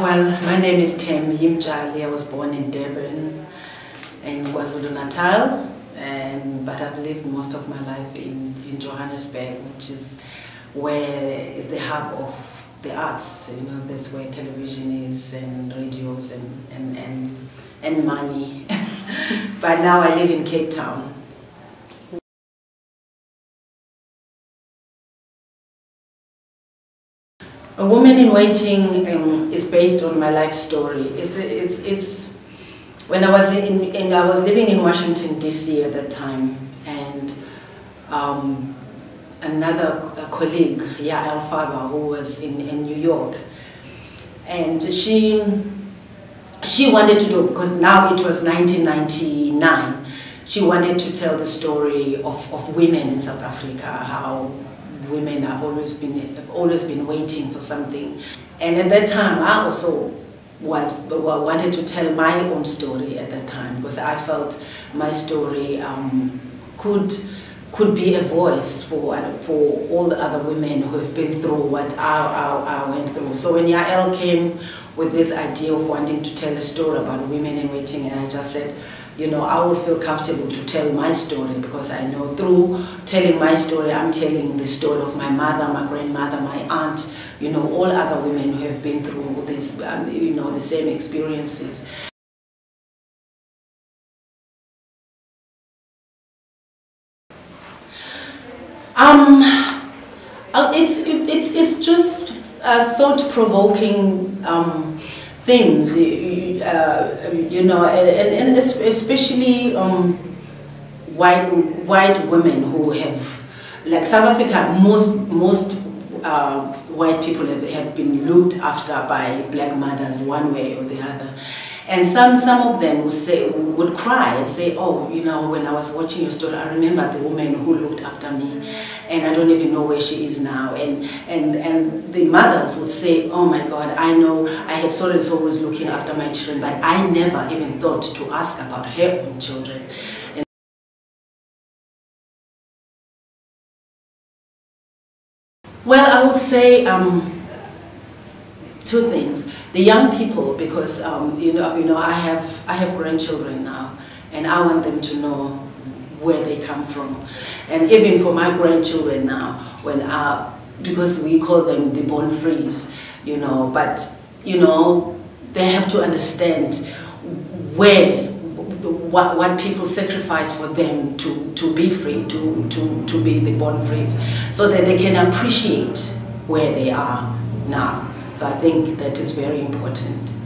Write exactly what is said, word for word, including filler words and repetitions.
Well, my name is Thembi Mtshali. I was born in Durban, in KwaZulu-Natal, and, but I've lived most of my life in, in Johannesburg, which is where is the hub of the arts. You know, that's where television is, and radios, and, and, and, and money. But now I live in Cape Town. A Woman in Waiting um, is based on my life story. It's, it's, it's when I was in, in I was living in Washington D C at that time, and um, another a colleague, Yaël Farber, who was in, in New York, and she she wanted to do, because now it was nineteen ninety-nine. She wanted to tell the story of, of women in South Africa, how women have always been have always been waiting for something. And at that time I also was wanted to tell my own story at that time, because I felt my story um, could could be a voice for for all the other women who have been through what I, I, I went through. So when Yaël came with this idea of wanting to tell a story about women in waiting, and I just said, you know, I would feel comfortable to tell my story, because I know through telling my story, I'm telling the story of my mother, my grandmother, my aunt, you know, all other women who have been through this, um, you know, the same experiences. Um, it's it's it's just uh, thought-provoking Um, themes, uh, you know, and, and especially um, white white women who have, like South Africa, most most uh, white people have, have been looked after by black mothers one way or the other, and some some of them would say would cry and say, oh, you know, when I was watching your story, I remember the woman who looked after me, and I don't even know where she is now. And and and the mothers would say, oh my God, I know I have someone who's always looking after my children, but I never even thought to ask about her own children. And well, I would say um, two things. The young people, because um, you know, you know, I have I have grandchildren now, and I want them to know where they come from, and even for my grandchildren now, when uh, because we call them the born frees, you know, but you know, they have to understand where what what people sacrifice for them to to be free, to to to be the born frees, so that they can appreciate where they are now. So I think that is very important.